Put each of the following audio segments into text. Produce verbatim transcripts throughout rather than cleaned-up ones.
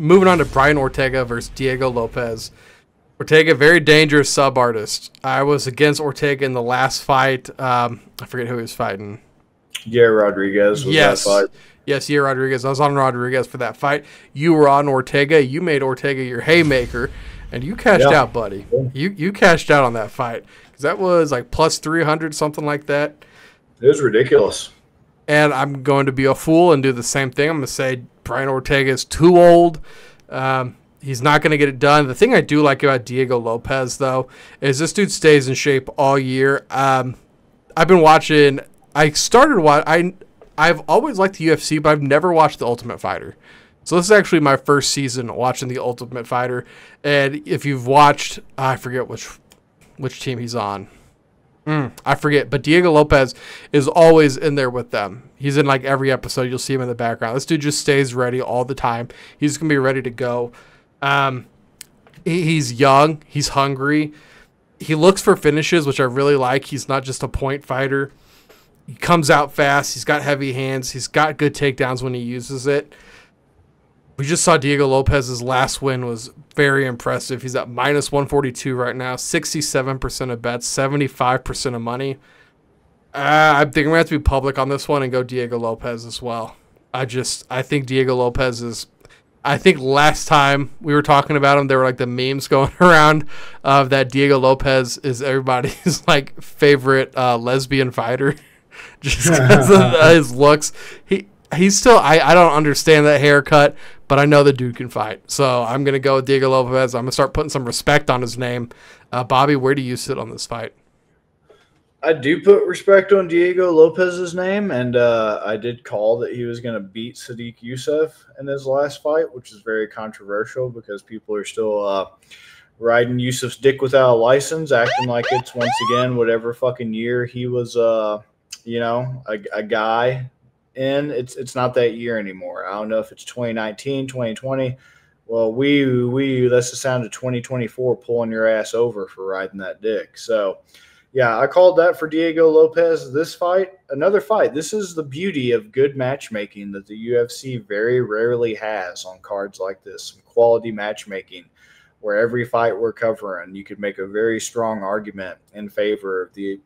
Moving on to Brian Ortega versus Diego Lopes. Ortega, very dangerous sub artist. I was against Ortega in the last fight. Um, I forget who he was fighting. Yair Rodriguez was yes. that fight. Yes, Yair Rodriguez. I was on Rodriguez for that fight. You were on Ortega. You made Ortega your haymaker, and you cashed yeah. out, buddy. Yeah. You you cashed out on that fight because that was like plus three hundred, something like that. It was ridiculous. And I'm going to be a fool and do the same thing. I'm going to say Brian Ortega is too old. Um, he's not going to get it done. The thing I do like about Diego Lopes, though, is this dude stays in shape all year. Um, I've been watching. I started watch. I I've always liked the U F C, but I've never watched The Ultimate Fighter. So this is actually my first season watching The Ultimate Fighter. And if you've watched, I forget which which team he's on. Mm, I forget, but Diego Lopes is always in there with them. He's in like every episode. You'll see him in the background. This dude just stays ready all the time. He's going to be ready to go. Um, he, he's young. He's hungry. He looks for finishes, which I really like. He's not just a point fighter. He comes out fast. He's got heavy hands. He's got good takedowns when he uses it. We just saw Diego Lopes's last win was very impressive. He's at minus one forty-two right now, sixty-seven percent of bets, seventy-five percent of money. Uh, I think I'm going to have to be public on this one and go Diego Lopes as well. I just, I think Diego Lopes is, I think last time we were talking about him, there were like the memes going around of that Diego Lopes is everybody's like favorite uh, lesbian fighter just because of his looks. He, He's still, I, I don't understand that haircut, but I know the dude can fight. So I'm going to go with Diego Lopes. I'm going to start putting some respect on his name. Uh, Bobby, where do you sit on this fight? I do put respect on Diego Lopes's name, and uh, I did call that he was going to beat Sodiq Yusuff in his last fight, which is very controversial because people are still uh, riding Yusuff's dick without a license, acting like it's, once again, whatever fucking year he was, uh, you know, a, a guy. In it's it's not that year anymore. I don't know if it's twenty nineteen, twenty twenty. Well, we we that's the sound of twenty twenty-four pulling your ass over for riding that dick. So yeah, I called that for Diego Lopes. This fight, another fight. This is the beauty of good matchmaking that the U F C very rarely has on cards like this. Some quality matchmaking where every fight we're covering, you could make a very strong argument in favor of the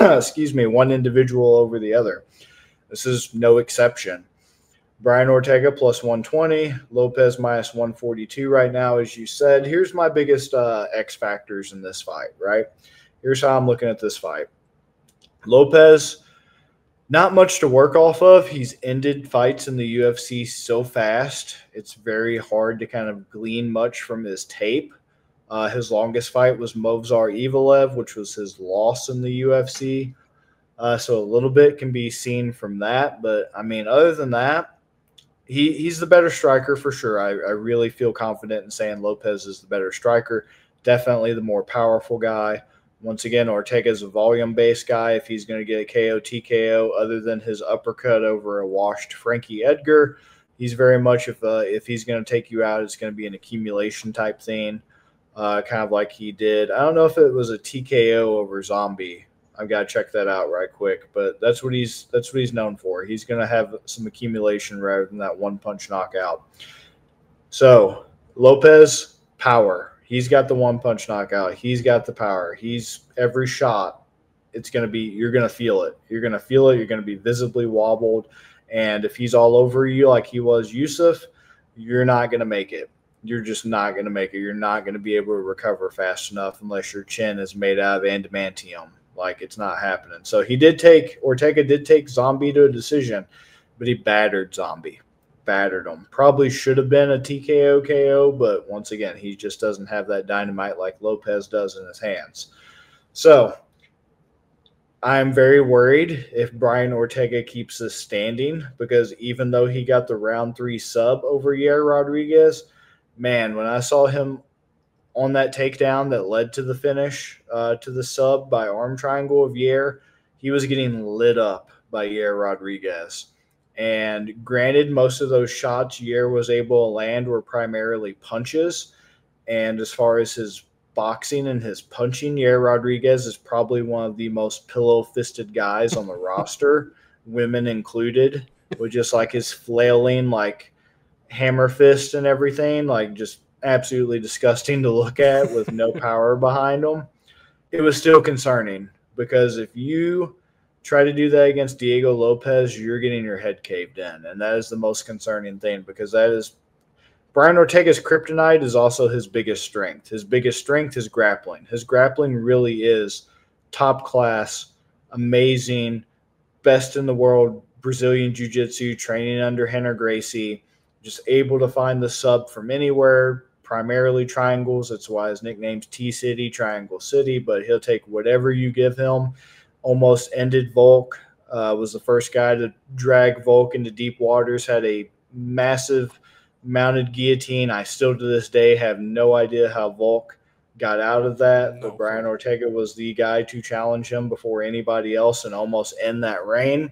excuse me, one individual over the other. This is no exception. Brian Ortega plus one twenty, Lopes minus one forty-two right now, as you said. Here's my biggest uh, X factors in this fight, right? Here's how I'm looking at this fight. Lopes, not much to work off of. He's ended fights in the U F C so fast. It's very hard to kind of glean much from his tape. Uh, his longest fight was Movsar Evloev, which was his loss in the U F C. Uh, so a little bit can be seen from that. But, I mean, other than that, he, he's the better striker for sure. I, I really feel confident in saying Lopes is the better striker, definitely the more powerful guy. Once again, Ortega is a volume-based guy. If he's going to get a K O, T K O, other than his uppercut over a washed Frankie Edgar, he's very much, if, uh, if he's going to take you out, it's going to be an accumulation type thing, uh, kind of like he did. I don't know if it was a T K O over Zombie. I've got to check that out right quick, but that's what he's that's what he's known for. He's going to have some accumulation rather than that one-punch knockout. So Lopes, power. He's got the one-punch knockout. He's got the power. He's every shot. It's going to be you're going to feel it. You're going to feel it. You're going to be visibly wobbled, and if he's all over you like he was Yusuff, you're not going to make it. You're just not going to make it. You're not going to be able to recover fast enough unless your chin is made out of adamantium. Like, it's not happening. So he did take, Ortega did take Zombie to a decision, but he battered Zombie, battered him. Probably should have been a T K O K O, but once again, he just doesn't have that dynamite like Lopes does in his hands. So I'm very worried if Brian Ortega keeps this standing, because even though he got the round three sub over Yair Rodriguez, man, when I saw him on that takedown that led to the finish, uh, to the sub by arm triangle of Yair, he was getting lit up by Yair Rodriguez. And granted, most of those shots Yair was able to land were primarily punches. And as far as his boxing and his punching, Yair Rodriguez is probably one of the most pillow-fisted guys on the roster, women included, with just like his flailing, like, hammer fist and everything, like just absolutely disgusting to look at with no power behind them, it was still concerning because if you try to do that against Diego Lopes, you're getting your head caved in, and that is the most concerning thing because that is Brian Ortega's kryptonite is also his biggest strength. His biggest strength is grappling. His grappling really is top class, amazing, best in the world, Brazilian jiu-jitsu, training under Henner Gracie, just able to find the sub from anywhere, primarily triangles. That's why his nickname's T-City, Triangle City, but he'll take whatever you give him. Almost ended Volk, uh, was the first guy to drag Volk into deep waters, had a massive mounted guillotine. I still to this day have no idea how Volk got out of that, no. But Brian Ortega was the guy to challenge him before anybody else and almost end that reign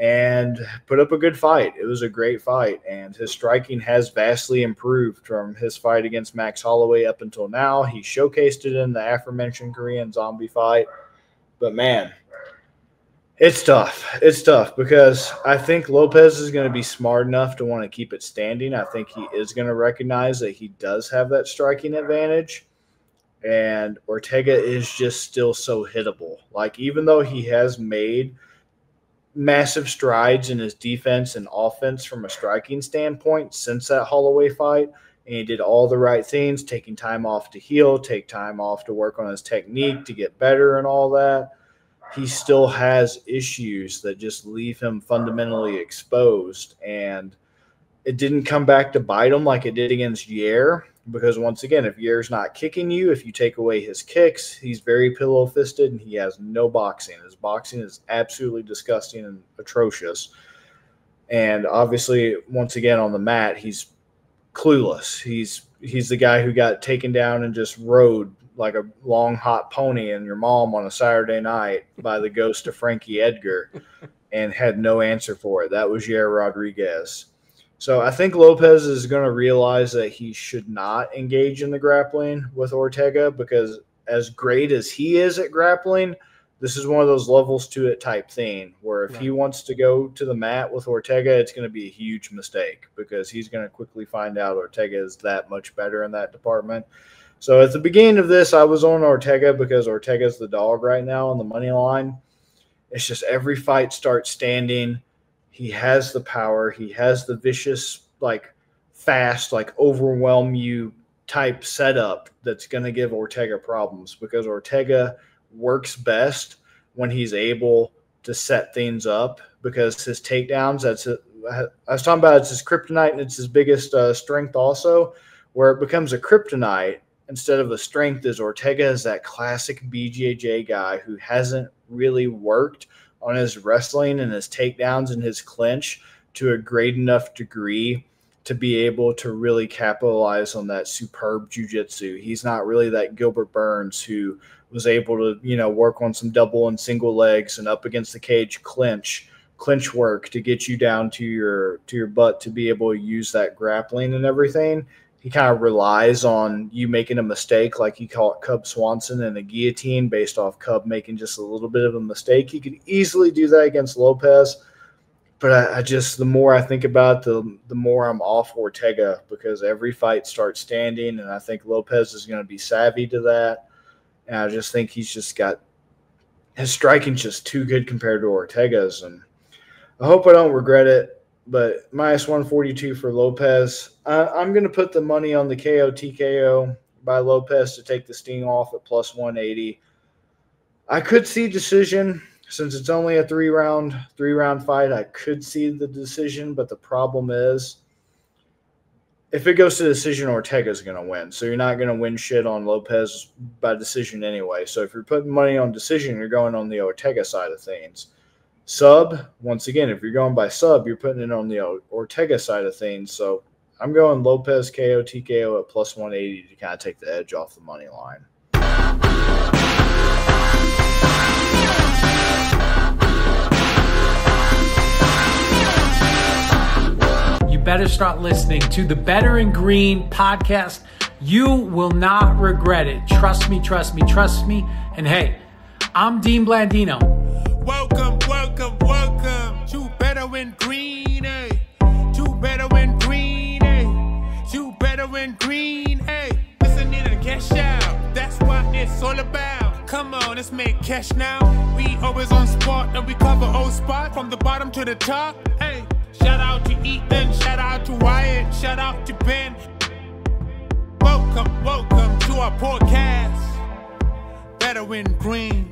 and put up a good fight. It was a great fight, and his striking has vastly improved from his fight against Max Holloway up until now. He showcased it in the aforementioned Korean Zombie fight. But, man, it's tough. It's tough because I think Lopes is going to be smart enough to want to keep it standing. I think he is going to recognize that he does have that striking advantage. And Ortega is just still so hittable. Like, even though he has made massive strides in his defense and offense from a striking standpoint since that Holloway fight, and he did all the right things, taking time off to heal, take time off to work on his technique to get better and all that, he still has issues that just leave him fundamentally exposed. And it didn't come back to bite him like it did against Yair. Because, once again, if Yair's not kicking you, if you take away his kicks, he's very pillow-fisted and he has no boxing. His boxing is absolutely disgusting and atrocious. And, obviously, once again, on the mat, he's clueless. He's he's the guy who got taken down and just rode like a long, hot pony and your mom on a Saturday night by the ghost of Frankie Edgar and had no answer for it. That was Yair Rodriguez. So I think Lopes is going to realize that he should not engage in the grappling with Ortega because as great as he is at grappling, this is one of those levels to it type thing where if yeah. he wants to go to the mat with Ortega, it's going to be a huge mistake because he's going to quickly find out Ortega is that much better in that department. So at the beginning of this, I was on Ortega because Ortega's the dog right now on the money line. It's just every fight starts standing. He has the power. He has the vicious, like, fast, like, overwhelm you type setup that's going to give Ortega problems because Ortega works best when he's able to set things up because his takedowns, that's a, I was talking about it's his kryptonite and it's his biggest uh, strength also, where it becomes a kryptonite instead of a strength is Ortega is that classic B J J guy who hasn't really worked on his wrestling and his takedowns and his clinch to a great enough degree to be able to really capitalize on that superb jiu-jitsu. He's not really that Gilbert Burns who was able to, you know, work on some double and single legs and up against the cage clinch, clinch work to get you down to your to your butt to be able to use that grappling and everything. He kind of relies on you making a mistake, like he caught Cub Swanson in a guillotine based off Cub making just a little bit of a mistake. He could easily do that against Lopes, but I, I just the more I think about it, the the more I'm off Ortega because every fight starts standing, and I think Lopes is going to be savvy to that. And I just think he's just got his striking's just too good compared to Ortega's, and I hope I don't regret it. But minus one forty-two for Lopes. Uh, I'm going to put the money on the K O T K O by Lopes to take the sting off at plus one eighty. I could see decision since it's only a three-round three-round fight. I could see the decision, but the problem is if it goes to decision, Ortega's going to win. So you're not going to win shit on Lopes by decision anyway. So if you're putting money on decision, you're going on the Ortega side of things. Sub, once again, if you're going by sub, you're putting it on the Ortega side of things. So I'm going Lopes K O T K O at plus one eighty to kind of take the edge off the money line. You better start listening to the Better in Green podcast. You will not regret it. Trust me, trust me, trust me. And hey, I'm Dean Blandino. Welcome, welcome, welcome to Better in Green, eh? To Better in Green. Better in Green, hey, this a need a cash out, that's what it's all about. Come on, let's make cash now. We always on spot and we cover old spot from the bottom to the top. Hey, shout out to Ethan, shout out to Wyatt, shout out to Ben. Welcome, welcome to our podcast, Better in Green.